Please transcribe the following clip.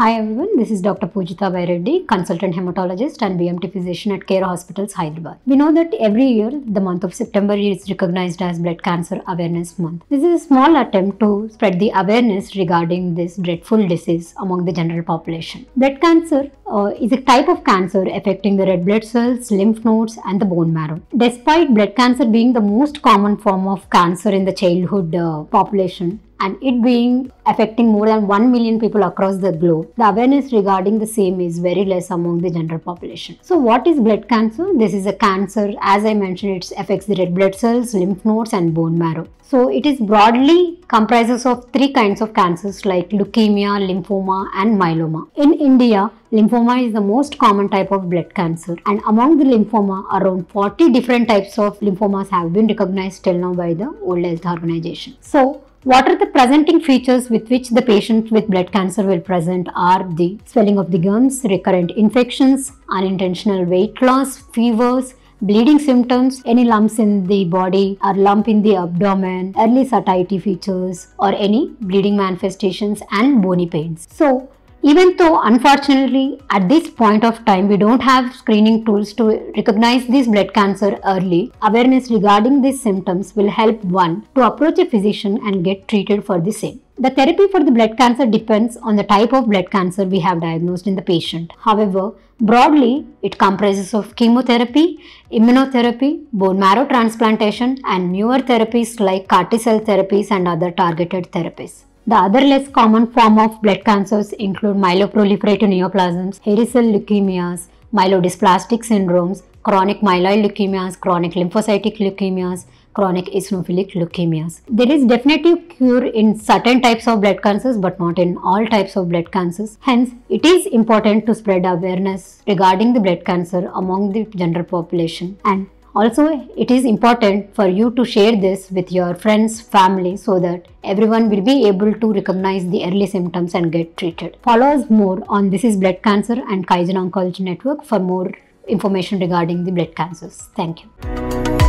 Hi everyone, this is Dr. Poojitha Vai Reddy, consultant hematologist and BMT physician at Care Hospitals Hyderabad. We know that every year the month of September is recognized as Blood Cancer Awareness Month. This is a small attempt to spread the awareness regarding this dreadful disease among the general population. Blood cancer is a type of cancer affecting the red blood cells, lymph nodes and the bone marrow. Despite blood cancer being the most common form of cancer in the childhood population, and it being affecting more than 1 million people across the globe, the awareness regarding the same is very less among the general population. So what is blood cancer? This is a cancer, as I mentioned, it affects the red blood cells, lymph nodes and bone marrow. So it is broadly comprises of three kinds of cancers like leukemia, lymphoma and myeloma. In India, lymphoma is the most common type of blood cancer, and among the lymphoma, around 40 different types of lymphomas have been recognized till now by the World Health Organization. So what are the presenting features with which the patients with blood cancer will present are the swelling of the gums, recurrent infections, unintentional weight loss, fevers, bleeding symptoms, any lumps in the body or lump in the abdomen, early satiety features or any bleeding manifestations and bony pains. So even though unfortunately at this point of time we don't have screening tools to recognize this blood cancer early, awareness regarding these symptoms will help one to approach a physician and get treated for the same. The therapy for the blood cancer depends on the type of blood cancer we have diagnosed in the patient. However, broadly it comprises of chemotherapy, immunotherapy, bone marrow transplantation and newer therapies like CAR-T cell therapies and other targeted therapies. The other less common form of blood cancers include myeloproliferative neoplasms, hairy cell leukemias, myelodysplastic syndromes, chronic myeloid leukemias, chronic lymphocytic leukemias, chronic eosinophilic leukemias. There is definitive cure in certain types of blood cancers but not in all types of blood cancers. Hence, it is important to spread awareness regarding the blood cancer among the general population, and also, it is important for you to share this with your friends, family, so that everyone will be able to recognize the early symptoms and get treated. Follow us more on This Is Blood Cancer and Kaizen Oncology Network for more information regarding the blood cancers. Thank you.